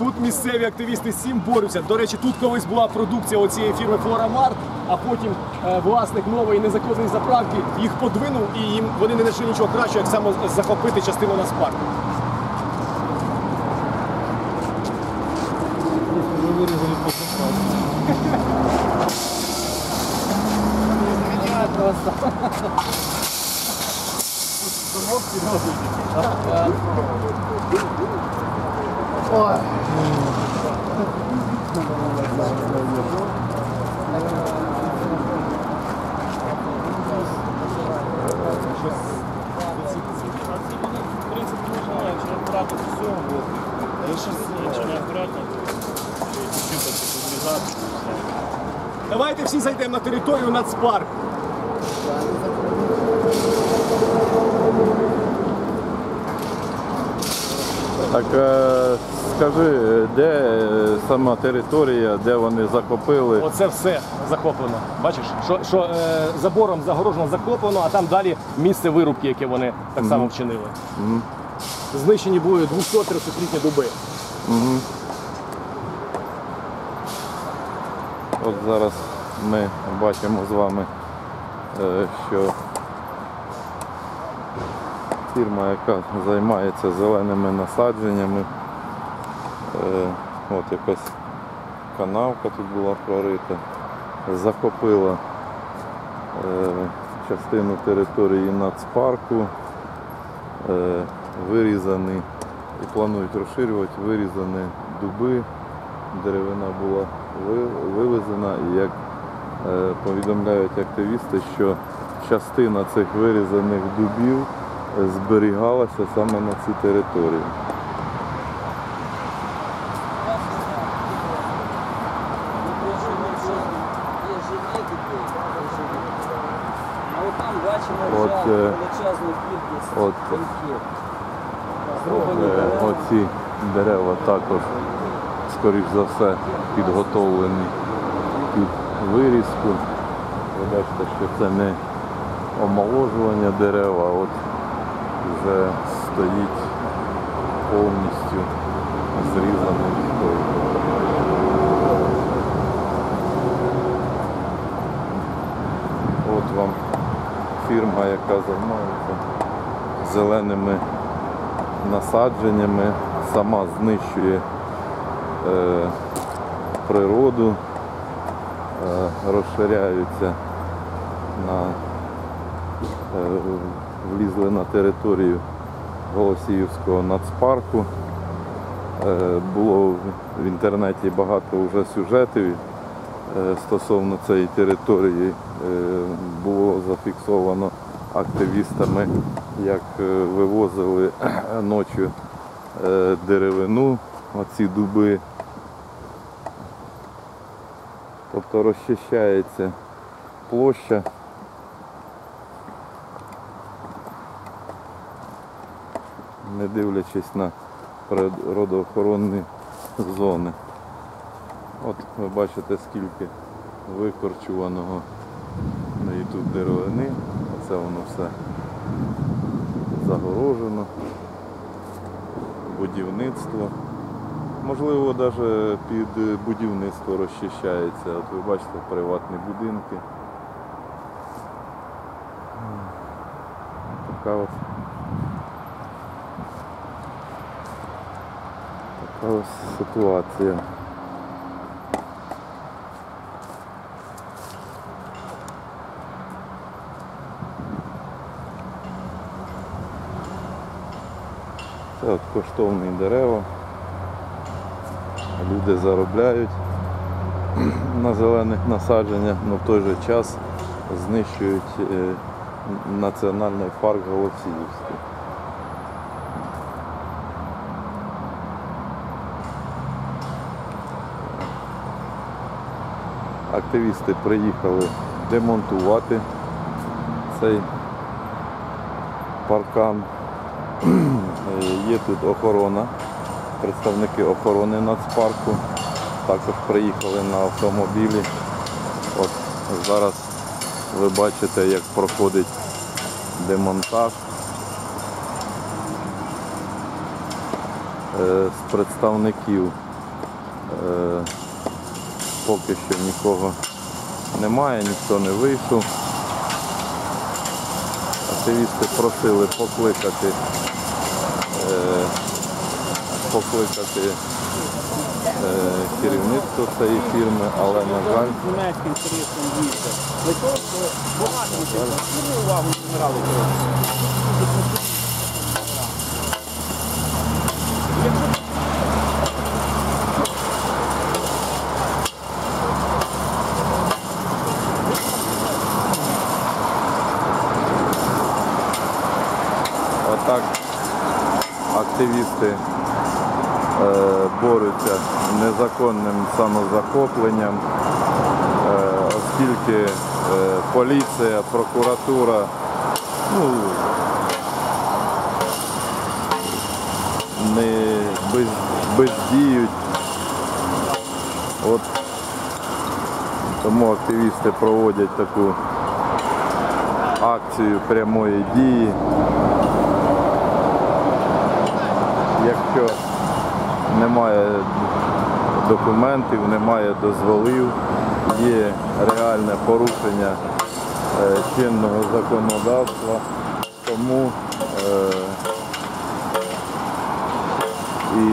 Тут місцеві активісти з цим борються. До речі, тут колись була продукція цієї фірми «Флора Март», а потім власник нової незаконної заправки їх подвинув, і вони не знайшли нічого кращого, як саме захопити частину Нацпарку. Давайте всі зайдемо на територію Нацпарку. Так, скажи, де сама територія, де вони захопили? Оце все захоплено. Бачиш, що забором загорожено, захоплено, а там далі місце вирубки, яке вони так само вчинили. Знищені були 230-літні дуби. От зараз ми бачимо з вами, що фірма, яка займається зеленими насадженнями, от якась канавка тут була прорита, захопила частину території Нацпарку, вирізані і планують розширювати, вирізані дуби, деревина була вивезена, і, як повідомляють активісти, що частина цих вирізаних дубів зберігалася саме на цій території. Оці дерева також, скоріш за все, підготовлені під вирізку. Ви бачите, що це не омоложування дерева, а от вже стоїть повністю зрізаний стовп. От вам фірма, яка займається зеленими насадженнями, сама знищує природу, розширяються, влізли на територію Голосіївського Нацпарку. Було в інтернеті багато вже сюжетів стосовно цієї території. Було зафіксовано активістами, як вивозили ночі деревину, оці дуби. Тобто розчищається площа. Не дивлячись на природоохоронні зони. От ви бачите, скільки викорчуваного і тут деревини. Це воно все загорожено. Будівництво. Можливо, навіть під будівництво розчищається. От ви бачите приватні будинки. Така ось. Ось ситуація. Це от коштовні дерева. Люди заробляють на зелених насадженнях, але в той же час знищують національний парк Голосіївський. Активісти приїхали демонтувати цей паркан. Є тут охорона, представники охорони Нацпарку. Також приїхали на автомобілі. От зараз ви бачите, як проходить демонтаж. З представників Поки що нікого немає, ніхто не вийшов. Активісти просили покликати керівництво цієї фірми, але, на жаль, отак активісти борються з незаконним самозахопленням, оскільки поліція, прокуратура не бездіють. От тому активісти проводять таку акцію прямої дії. Якщо немає документів, немає дозволів, є реальне порушення чинного законодавства, тому і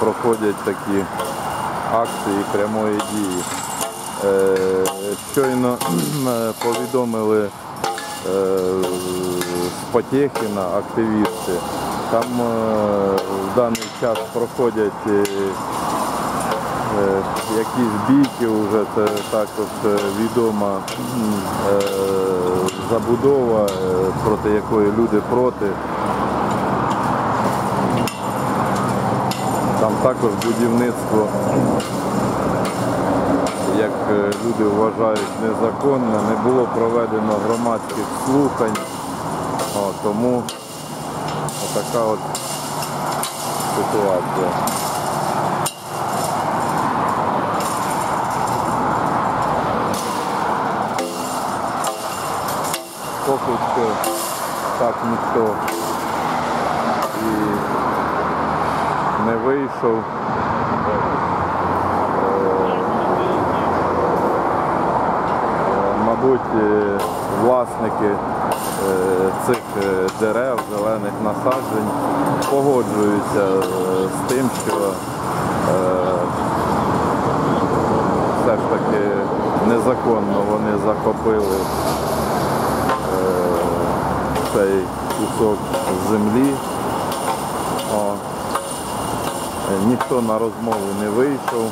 проходять такі акції прямої дії. Щойно повідомили з Потєхіна активісти. Там в даний час проходять якісь бійки, вже це також відома забудова, проти якої люди проти. Там також будівництво, як люди вважають, незаконне, не було проведено громадських слухань, тому така от ситуація. Поки що так ніхто і не вийшов. Мабуть, власники цих дерев, зелених насаджень погоджуються з тим, що все ж таки незаконно вони захопили цей кусок землі. Ніхто на розмову не вийшов.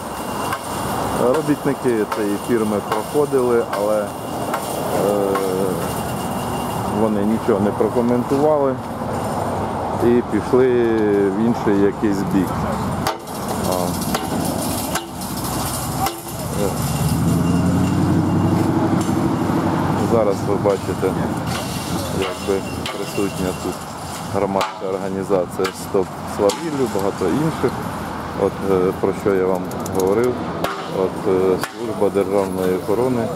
Робітники цієї фірми проходили, але вони нічого не прокоментували і пішли в інший якийсь бік. Зараз ви бачите, якби присутня тут громадська організація «Стоп Свавіллю», багато інших. От про що я вам говорив. От служба державної охорони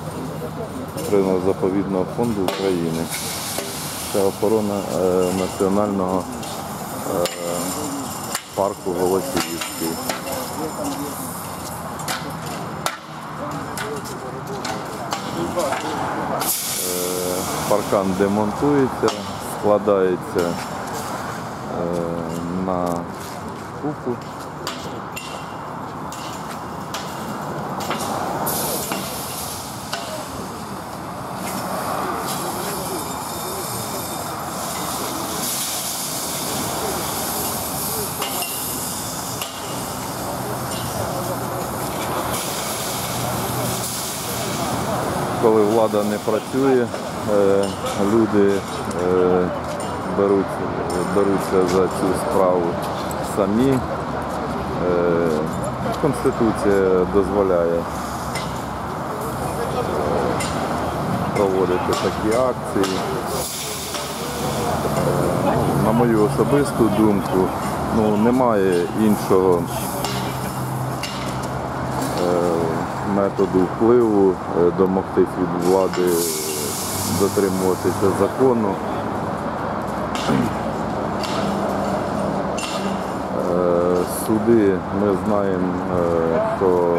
Природно-заповідного фонду України. Це охорона національного парку Голосіївський. Паркан демонтується, складається на купу. Коли влада не працює, люди беруться за цю справу самі. Конституція дозволяє проводити такі акції. На мою особисту думку, немає іншого методу впливу, домогтись від влади, дотримуватися закону. суди, ми знаємо, що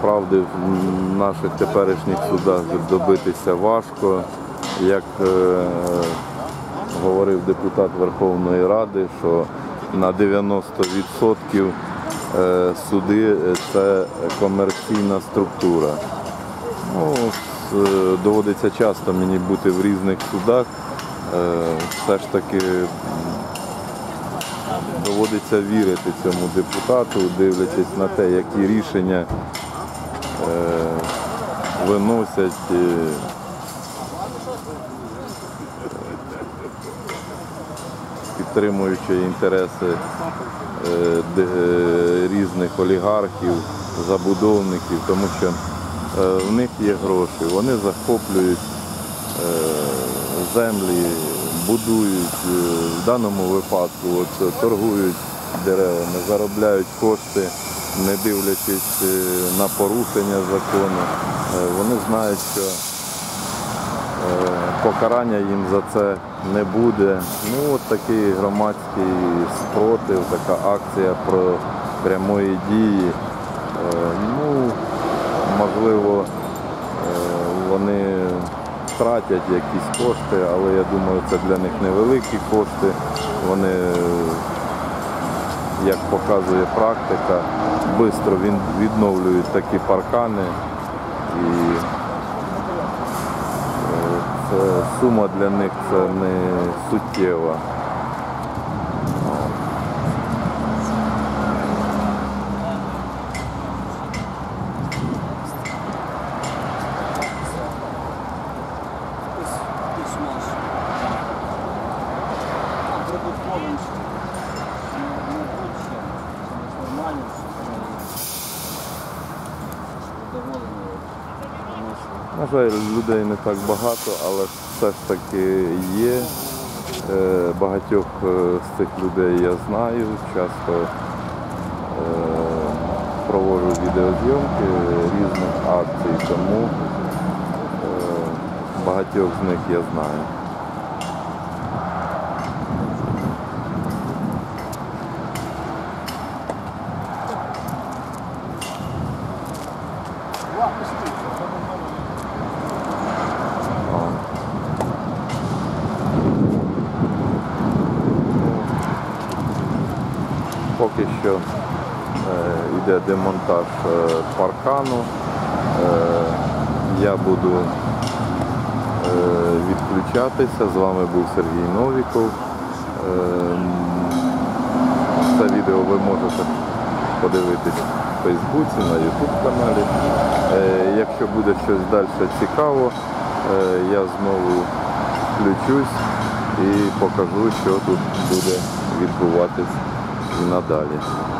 правди в наших теперішніх судах добитися важко. Як говорив депутат Верховної Ради, що на 90% суди – це комерційна структура. Ну, доводиться часто мені бути в різних судах, все ж таки доводиться вірити цьому депутату, дивлячись на те, які рішення виносять. Підтримуючи інтереси різних олігархів, забудовників, тому що в них є гроші, вони захоплюють землі, будують, в даному випадку торгують деревами, заробляють кошти, не дивлячись на порушення закону. Вони знають, що покарання їм за це не буде. Ну, от такий громадський спротив, така акція про прямої дії. Ну, можливо, вони втратять якісь кошти, але я думаю, це для них невеликі кошти. Вони, як показує практика, швидко відновлюють такі паркани. І сума для них – це не суттєва. На жаль, людей не так багато, але все ж таки є. Багатьох з цих людей я знаю, часто проводжу відеозйомки різних акцій, тому багатьох з них я знаю. Поки що йде демонтаж паркану, я буду відключатися, з вами був Сергій Новіков. Це відео ви можете подивитись в Фейсбуці, на YouTube-каналі. Якщо буде щось далі цікаво, я знову включусь і покажу, що тут буде відбуватись і надалі.